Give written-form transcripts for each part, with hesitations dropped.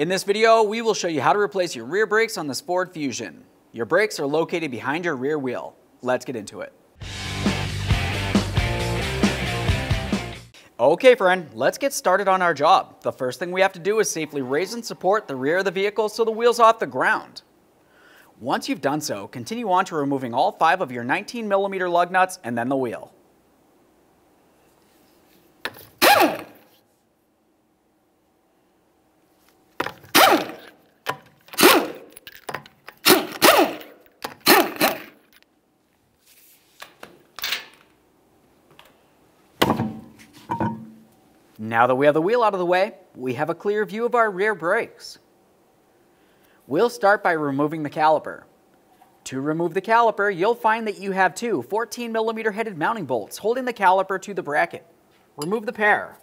In this video, we will show you how to replace your rear brakes on this Ford Fusion. Your brakes are located behind your rear wheel. Let's get into it. Okay friend, let's get started on our job. The first thing we have to do is safely raise and support the rear of the vehicle so the wheel's off the ground. Once you've done so, continue on to removing all 5 of your 19mm lug nuts and then the wheel. Now that we have the wheel out of the way, we have a clear view of our rear brakes. We'll start by removing the caliper. To remove the caliper, you'll find that you have two 14mm headed mounting bolts holding the caliper to the bracket. Remove the pair.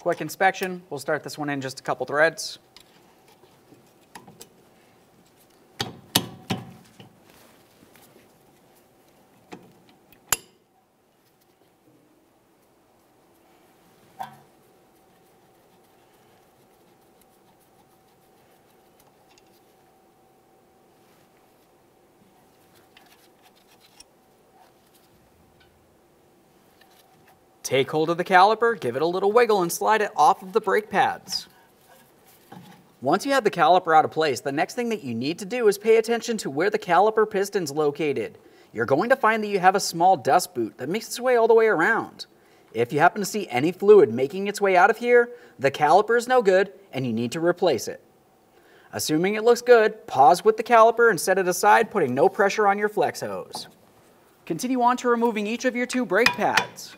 Quick inspection. We'll start this one in just a couple threads. Take hold of the caliper, give it a little wiggle, and slide it off of the brake pads. Once you have the caliper out of place, the next thing that you need to do is pay attention to where the caliper piston's located. You're going to find that you have a small dust boot that makes its way all the way around. If you happen to see any fluid making its way out of here, the caliper is no good and you need to replace it. Assuming it looks good, pause with the caliper and set it aside, putting no pressure on your flex hose. Continue on to removing each of your 2 brake pads.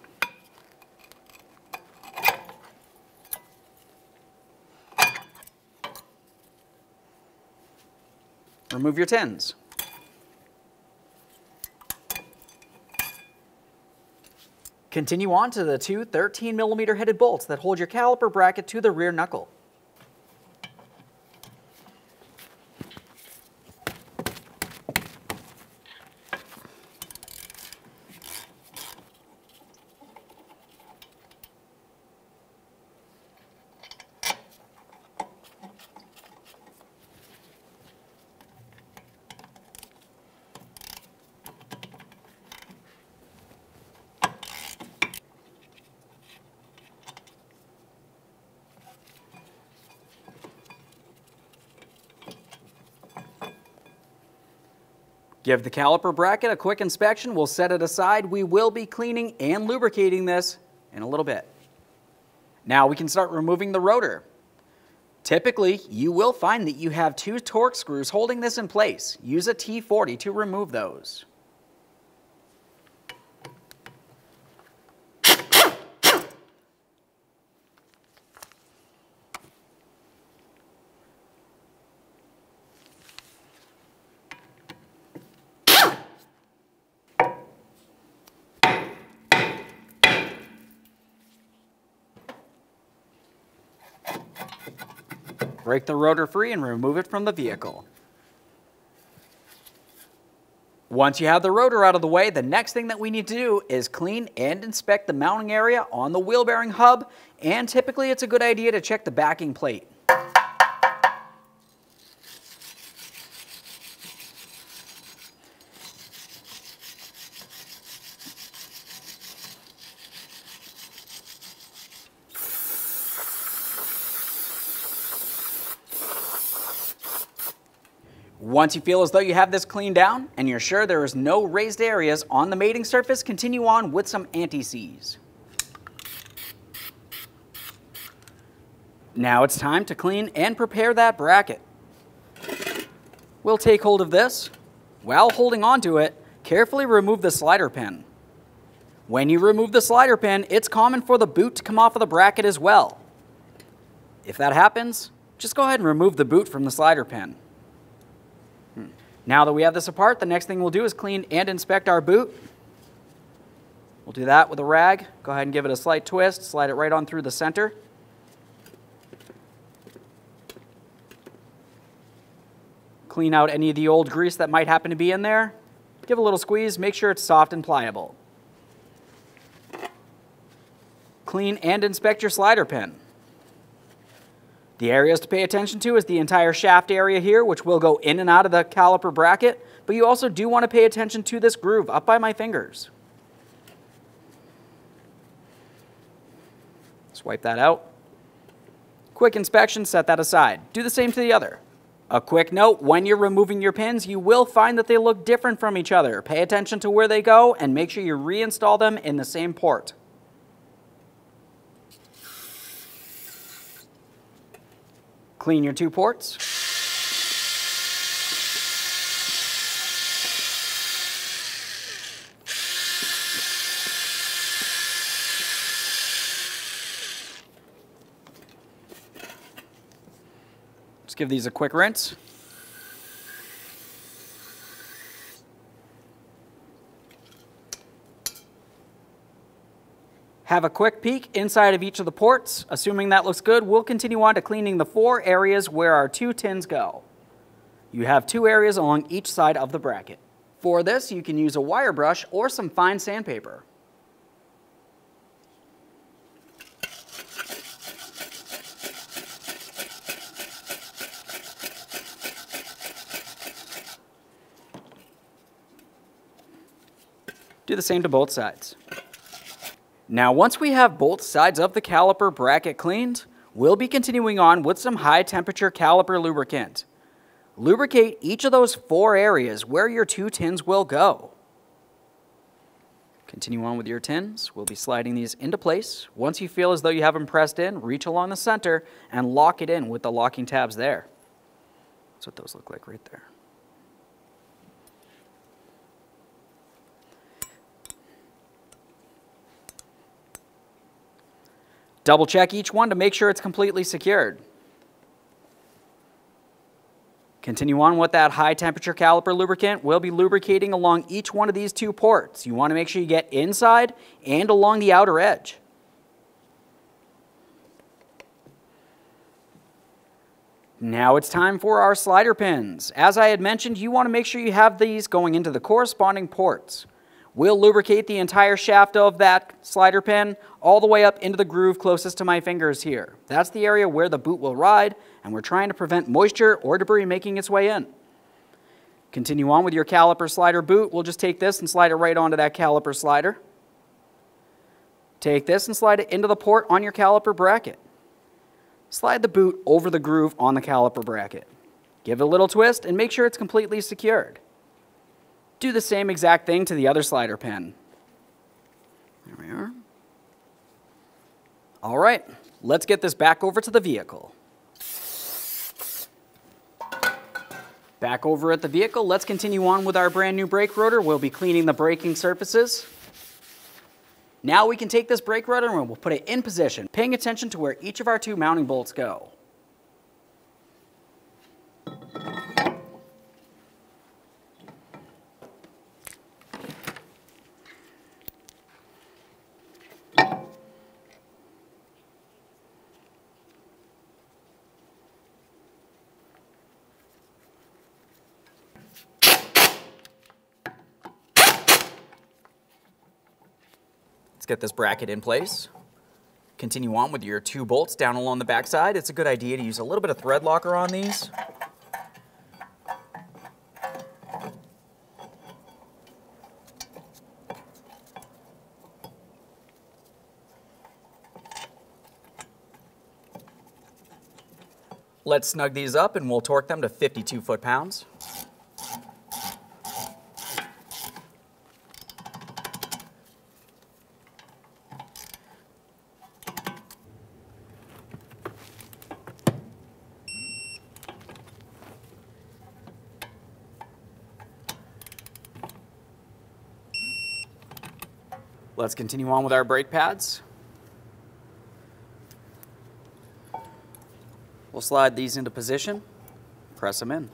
Remove your tins. Continue on to the two 13mm headed bolts that hold your caliper bracket to the rear knuckle. Give the caliper bracket a quick inspection. We'll set it aside. We will be cleaning and lubricating this in a little bit. Now we can start removing the rotor. Typically, you will find that you have 2 torque screws holding this in place. Use a T40 to remove those. Break the rotor free and remove it from the vehicle. Once you have the rotor out of the way, the next thing that we need to do is clean and inspect the mounting area on the wheel bearing hub, and typically it's a good idea to check the backing plate. Once you feel as though you have this cleaned down and you're sure there is no raised areas on the mating surface, continue on with some anti-seize. Now it's time to clean and prepare that bracket. We'll take hold of this. While holding onto it, carefully remove the slider pin. When you remove the slider pin, it's common for the boot to come off of the bracket as well. If that happens, just go ahead and remove the boot from the slider pin. Now that we have this apart, the next thing we'll do is clean and inspect our boot. We'll do that with a rag. Go ahead and give it a slight twist, slide it right on through the center. Clean out any of the old grease that might happen to be in there. Give a little squeeze, make sure it's soft and pliable. Clean and inspect your slider pin. The areas to pay attention to is the entire shaft area here, which will go in and out of the caliper bracket, but you also do want to pay attention to this groove up by my fingers. Swipe that out. Quick inspection, set that aside. Do the same to the other. A quick note, when you're removing your pins, you will find that they look different from each other. Pay attention to where they go and make sure you reinstall them in the same port. Clean your two ports. Just give these a quick rinse. Have a quick peek inside of each of the ports. Assuming that looks good, we'll continue on to cleaning the four areas where our two tins go. You have two areas along each side of the bracket. For this, you can use a wire brush or some fine sandpaper. Do the same to both sides. Now, once we have both sides of the caliper bracket cleaned, we'll be continuing on with some high temperature caliper lubricant. Lubricate each of those four areas where your two tins will go. Continue on with your tins. We'll be sliding these into place. Once you feel as though you have them pressed in, reach along the center and lock it in with the locking tabs there. That's what those look like right there. Double check each one to make sure it's completely secured. Continue on with that high temperature caliper lubricant. We'll be lubricating along each one of these two ports. You want to make sure you get inside and along the outer edge. Now it's time for our slider pins. As I had mentioned, you want to make sure you have these going into the corresponding ports. We'll lubricate the entire shaft of that slider pin all the way up into the groove closest to my fingers here. That's the area where the boot will ride, and we're trying to prevent moisture or debris making its way in. Continue on with your caliper slider boot. We'll just take this and slide it right onto that caliper slider. Take this and slide it into the port on your caliper bracket. Slide the boot over the groove on the caliper bracket. Give it a little twist and make sure it's completely secured. Do the same exact thing to the other slider pin. There we are. All right, let's get this back over to the vehicle. Back over at the vehicle, let's continue on with our brand new brake rotor. We'll be cleaning the braking surfaces. Now we can take this brake rotor and we'll put it in position, paying attention to where each of our two mounting bolts go. Let's get this bracket in place. Continue on with your two bolts down along the backside. It's a good idea to use a little bit of thread locker on these. Let's snug these up and we'll torque them to 52 foot-pounds. Let's continue on with our brake pads. We'll slide these into position, press them in.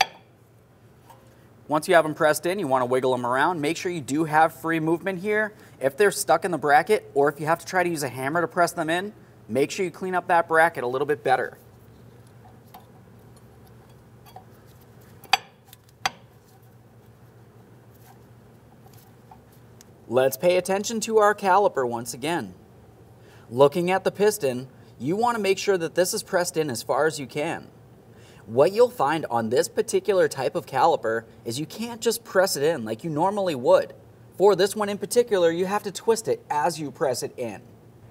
Once you have them pressed in, you want to wiggle them around. Make sure you do have free movement here. If they're stuck in the bracket or if you have to try to use a hammer to press them in, make sure you clean up that bracket a little bit better. Let's pay attention to our caliper once again. Looking at the piston, you want to make sure that this is pressed in as far as you can. What you'll find on this particular type of caliper is you can't just press it in like you normally would. For this one in particular, you have to twist it as you press it in.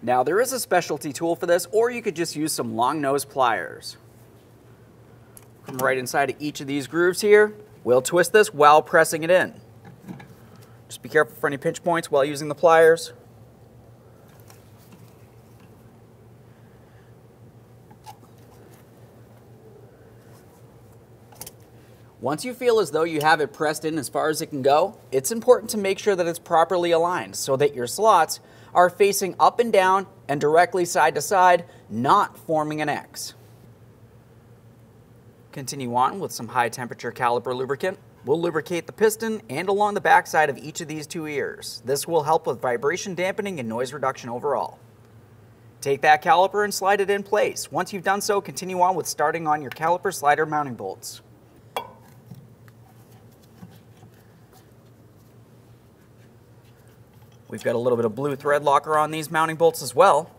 Now there is a specialty tool for this, or you could just use some long nose pliers. Come right inside of each of these grooves here. We'll twist this while pressing it in. Just be careful for any pinch points while using the pliers. Once you feel as though you have it pressed in as far as it can go, it's important to make sure that it's properly aligned so that your slots are facing up and down and directly side to side, not forming an X. Continue on with some high temperature caliper lubricant. We'll lubricate the piston and along the backside of each of these two ears. This will help with vibration dampening and noise reduction overall. Take that caliper and slide it in place. Once you've done so, continue on with starting on your caliper slider mounting bolts. We've got a little bit of blue thread locker on these mounting bolts as well.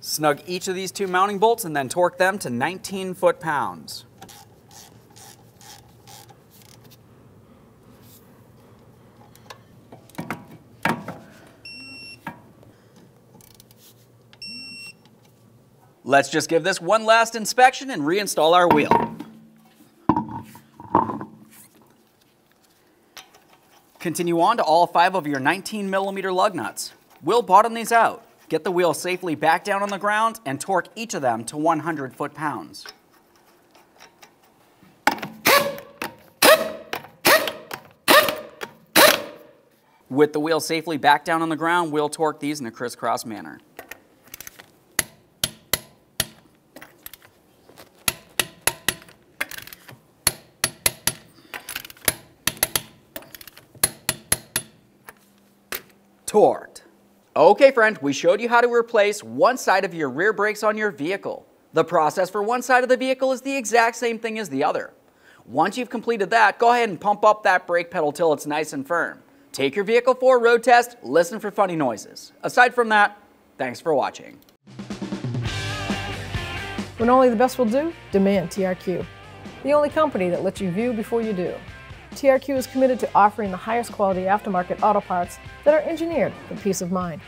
Snug each of these two mounting bolts and then torque them to 19 foot-pounds. Let's just give this one last inspection and reinstall our wheel. Continue on to all 5 of your 19mm lug nuts. We'll bottom these out, get the wheel safely back down on the ground, and torque each of them to 100 foot-pounds. With the wheel safely back down on the ground, we'll torque these in a crisscross manner. Torqued. Okay friend, we showed you how to replace one side of your rear brakes on your vehicle. The process for one side of the vehicle is the exact same thing as the other. Once you've completed that, go ahead and pump up that brake pedal till it's nice and firm. Take your vehicle for a road test, listen for funny noises. Aside from that, thanks for watching. When only the best will do, demand TRQ. The only company that lets you view before you do. TRQ is committed to offering the highest quality aftermarket auto parts that are engineered for peace of mind.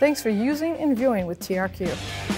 Thanks for using and viewing with TRQ.